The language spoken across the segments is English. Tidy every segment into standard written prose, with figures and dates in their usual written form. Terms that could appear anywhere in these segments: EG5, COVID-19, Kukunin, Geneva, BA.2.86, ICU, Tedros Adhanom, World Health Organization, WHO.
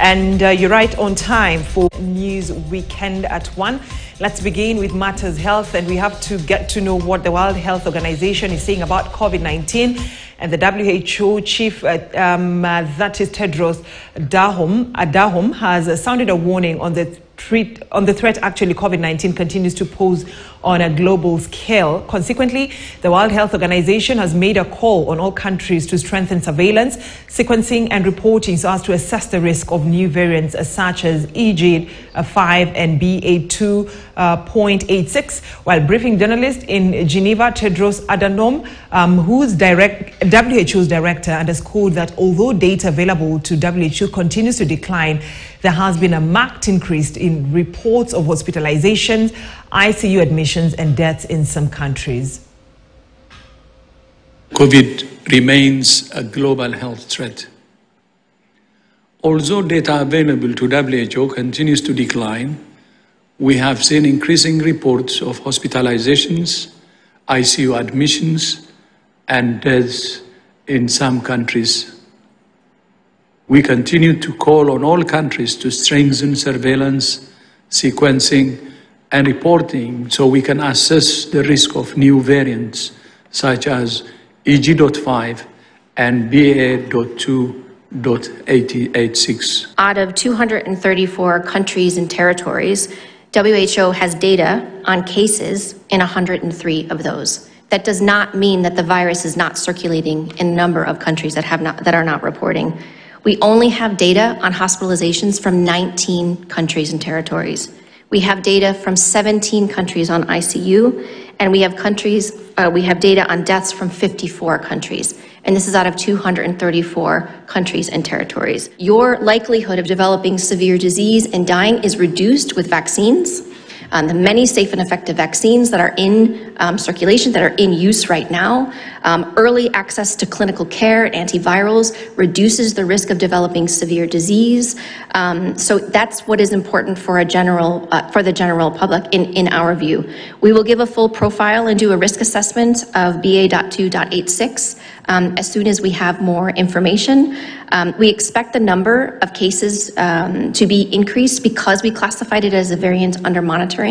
And you're right on time for News Weekend at 1. Let's begin with Matters Health, and we have to get to know what the World Health Organization is saying about COVID-19. And the WHO chief, that is Tedros Adhanom, has sounded a warning on the threat actually COVID-19 continues to pose on a global scale. Consequently, the World Health Organization has made a call on all countries to strengthen surveillance, sequencing and reporting so as to assess the risk of new variants such as EG5 and BA.2.86. While briefing journalists in Geneva, Tedros Adhanom, WHO's director, underscored that although data available to WHO continues to decline, there has been a marked increase in reports of hospitalizations, ICU admissions and deaths in some countries. COVID remains a global health threat. Although data available to WHO continues to decline, we have seen increasing reports of hospitalizations, ICU admissions and deaths in some countries. We continue to call on all countries to strengthen surveillance, sequencing, and reporting so we can assess the risk of new variants such as EG.5 and BA.2.86. Out of 234 countries and territories, WHO has data on cases in 103 of those. That does not mean that the virus is not circulating in a number of countries that are not reporting. We only have data on hospitalizations from 19 countries and territories. We have data from 17 countries on ICU, and we have data on deaths from 54 countries. And this is out of 234 countries and territories. Your likelihood of developing severe disease and dying is reduced with vaccines. The many safe and effective vaccines that are in circulation, that are in use right now. Early access to clinical care and antivirals reduces the risk of developing severe disease. So that's what is important for the general public in our view. We will give a full profile and do a risk assessment of BA.2.86 as soon as we have more information. We expect the number of cases to be increased because we classified it as a variant under monitoring.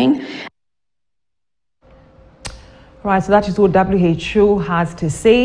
Right, so that is what WHO has to say.